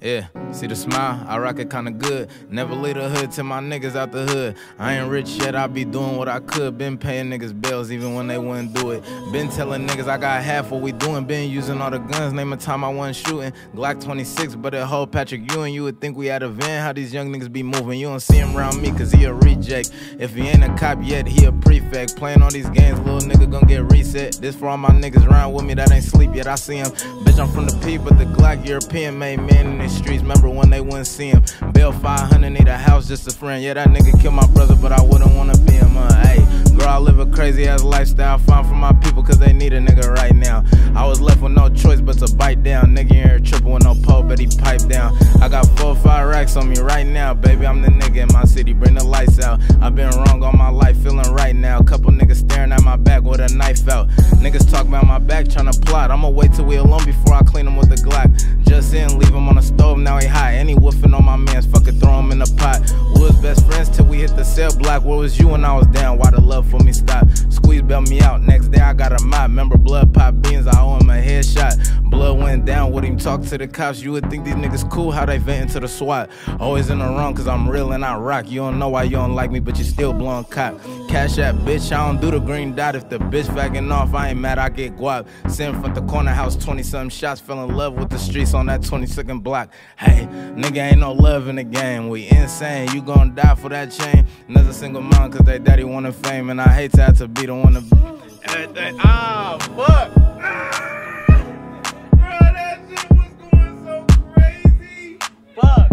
Yeah, see the smile, I rock it kinda good. Never leave the hood till my niggas out the hood. I ain't rich yet, I be doing what I could. Been paying niggas bills even when they wouldn't do it. Been telling niggas I got half what we doing. Been using all the guns, name a time I wasn't shooting. Glock 26, but it hold Patrick Ewing. You would think we had a van, how these young niggas be moving. You don't see him around me cause he a reject. If he ain't a cop yet, he a prefect. Playing all these games, little nigga gon' get reset. This for all my niggas round with me that ain't sleep yet, I see him. Bitch, I'm from the P, but the Glock European made man in this streets, remember when they wouldn't see him. Bail 500, need a house, just a friend. Yeah, that nigga killed my brother, but I wouldn't wanna be him. Ayy, girl, I live a crazy ass lifestyle. Fine for my people, cause they need a nigga right now. I was left with no choice but to bite down. Nigga here tripping with no pole, but he piped down. I got 4 or 5 racks on me right now. Baby, I'm the nigga in my city, bring the lights out. I've been wrong all my life, feeling right now. Couple niggas staring at my back with a knife out. Niggas talk about my back, tryna plot. I'ma wait till we alone before I clean him with the Glock. Just in, leave him on the stove, now he hot. And he woofing on my mans, fucking throw him in the pot. We was best friends till we hit the cell block. Where was you when I was down? Why the love for me stopped? Squeeze bailed me out, next day I got a mop. Remember blood pop beans, I owe him a headshot. Blood went down, would him talk to the cops. You would think these niggas cool, how they vent into the SWAT. Always in the wrong, cause I'm real and I rock. You don't know why you don't like me, but you still blowing cop. Cash app, bitch, I don't do the green dot. If the bitch backing off, I ain't mad, I get guap. Sitting from the corner house, 20-something shots. Fell in love with the streets on that 22nd block. Hey, nigga, ain't no love in the game. We insane, you gon' die for that chain. Another single mom, cause they daddy wanted fame. And I hate to have to be the one to everything. Ah, fuck. Bro, that shit was going so crazy. Fuck.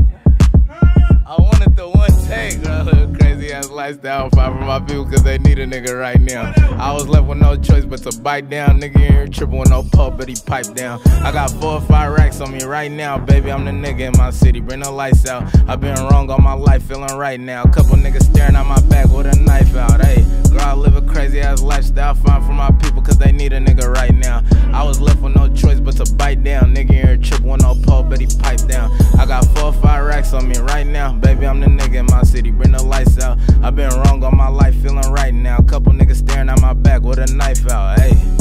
Huh? I wanted the one take, bro. Crazy ass lifestyle. Fight for my people cause they need a nigga right now. I was left with no choice but to bite down. Nigga here tripping with no pulp, but he piped down. I got 4 or 5 racks on me right now. Baby, I'm the nigga in my city, bring the lights out. I've been wrong all my life, feeling right now. Couple niggas staring at my back with a knife out. Hey, girl, I live a crazy ass lifestyle. Fight for my people cause they need a nigga right now. I was left with no choice but to bite down. Nigga here tripping with no pulp, but he piped down. I got 4 or 5 racks on me right now. Baby, I'm the nigga in my city, bring the lights out. I've been wrong all my life, feeling right now. Couple niggas staring at my back with a knife out, ayy.